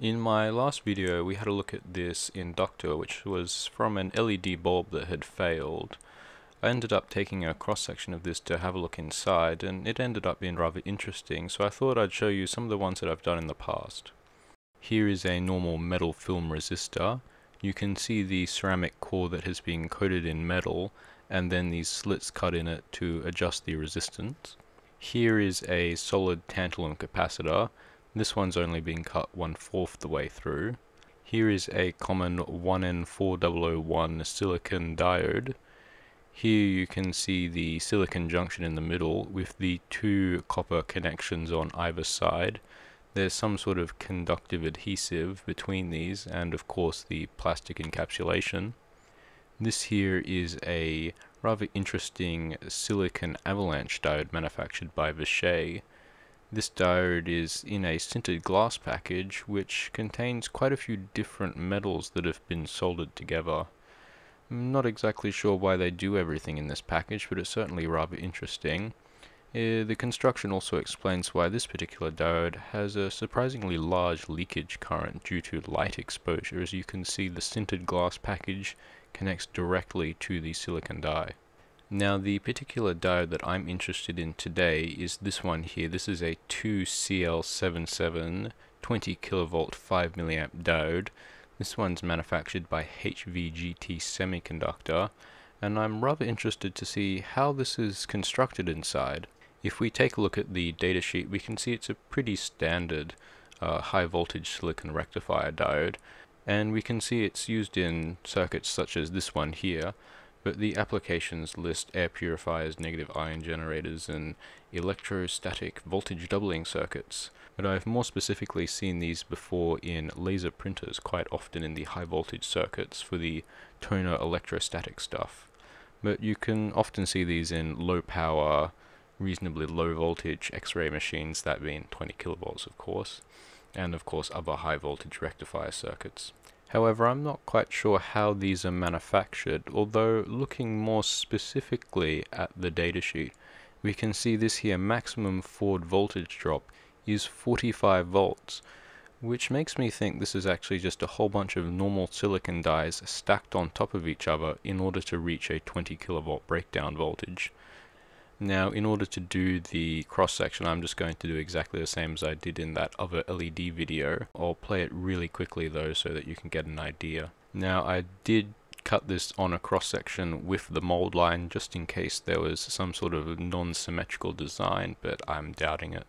In my last video we had a look at this inductor, which was from an LED bulb that had failed. I ended up taking a cross section of this to have a look inside, and it ended up being rather interesting, so I thought I'd show you some of the ones that I've done in the past. Here is a normal metal film resistor. You can see the ceramic core that has been coated in metal, and then these slits cut in it to adjust the resistance. Here is a solid tantalum capacitor. This one's only been cut 1/4 the way through. Here is a common 1N4001 silicon diode. Here you can see the silicon junction in the middle with the two copper connections on either side. There's some sort of conductive adhesive between these and of course the plastic encapsulation. This here is a rather interesting silicon avalanche diode manufactured by Vishay. This diode is in a sintered glass package which contains quite a few different metals that have been soldered together. I'm not exactly sure why they do everything in this package, but it's certainly rather interesting. The construction also explains why this particular diode has a surprisingly large leakage current due to light exposure. As you can see, the sintered glass package connects directly to the silicon die. Now, the particular diode that I'm interested in today is this one here. This is a 2CL77 20 kilovolt 5 milliamp diode. This one's manufactured by HGVT Semiconductor, and I'm rather interested to see how this is constructed inside. If we take a look at the datasheet, we can see it's a pretty standard high voltage silicon rectifier diode, and we can see it's used in circuits such as this one here. But the applications list air purifiers, negative ion generators, and electrostatic voltage doubling circuits. But I've more specifically seen these before in laser printers, quite often in the high voltage circuits for the toner electrostatic stuff. But you can often see these in low power, reasonably low voltage X-ray machines, that being 20 kilovolts of course, and of course other high voltage rectifier circuits. However, I'm not quite sure how these are manufactured, although looking more specifically at the datasheet, we can see this here maximum forward voltage drop is 45 volts, which makes me think this is actually just a whole bunch of normal silicon dies stacked on top of each other in order to reach a 20 kilovolt breakdown voltage. Now, in order to do the cross-section, I'm just going to do exactly the same as I did in that other LED video. I'll play it really quickly though so that you can get an idea. Now, I did cut this on a cross-section with the mold line just in case there was some sort of non-symmetrical design, but I'm doubting it.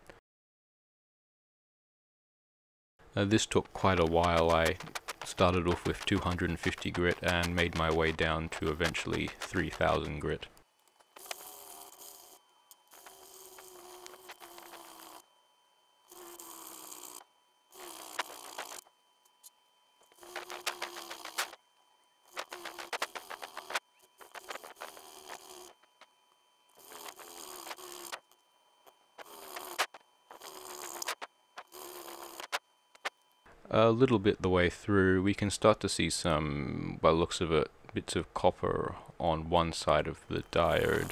Now, this took quite a while. I started off with 250 grit and made my way down to eventually 3000 grit. A little bit the way through, we can start to see some, by the looks of it, bits of copper on one side of the diode.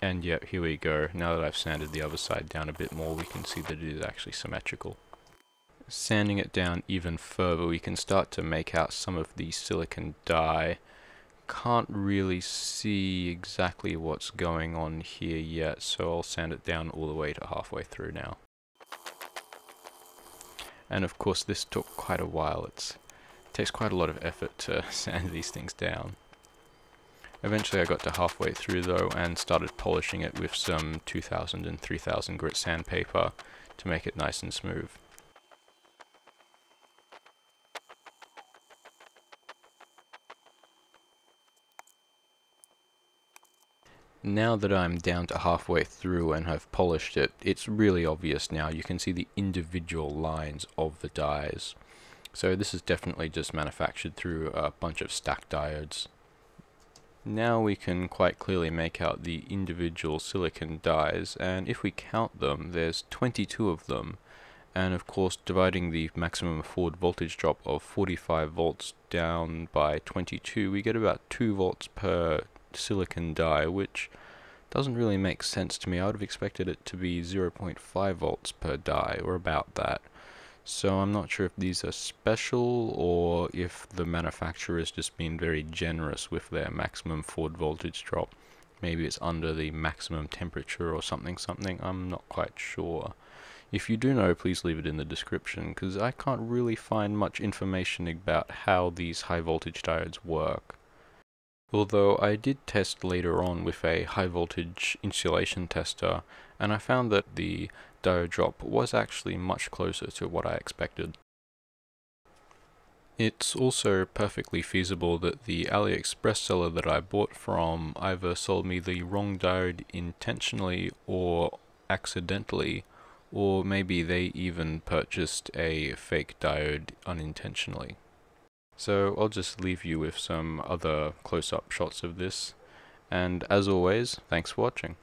And yet, here we go. Now that I've sanded the other side down a bit more, we can see that it is actually symmetrical. Sanding it down even further, we can start to make out some of the silicon die. Can't really see exactly what's going on here yet, so I'll sand it down all the way to halfway through now. And of course this took quite a while. It takes quite a lot of effort to sand these things down. Eventually I got to halfway through though and started polishing it with some 2000 and 3000 grit sandpaper to make it nice and smooth. Now that I'm down to halfway through and have polished it, it's really obvious now. You can see the individual lines of the dies. So this is definitely just manufactured through a bunch of stacked diodes. Now we can quite clearly make out the individual silicon dies, and if we count them, there's 22 of them. And of course, dividing the maximum forward voltage drop of 45 volts down by 22, we get about 2 volts per silicon die, which doesn't really make sense to me. I would have expected it to be 0.5 volts per die, or about that. So I'm not sure if these are special or if the manufacturer is just being very generous with their maximum forward voltage drop. Maybe it's under the maximum temperature or something. I'm not quite sure. If you do know, please leave it in the description, because I can't really find much information about how these high voltage diodes work. Although I did test later on with a high voltage insulation tester, and I found that the diode drop was actually much closer to what I expected. It's also perfectly feasible that the AliExpress seller that I bought from either sold me the wrong diode intentionally or accidentally, or maybe they even purchased a fake diode unintentionally. So I'll just leave you with some other close-up shots of this, and as always, thanks for watching.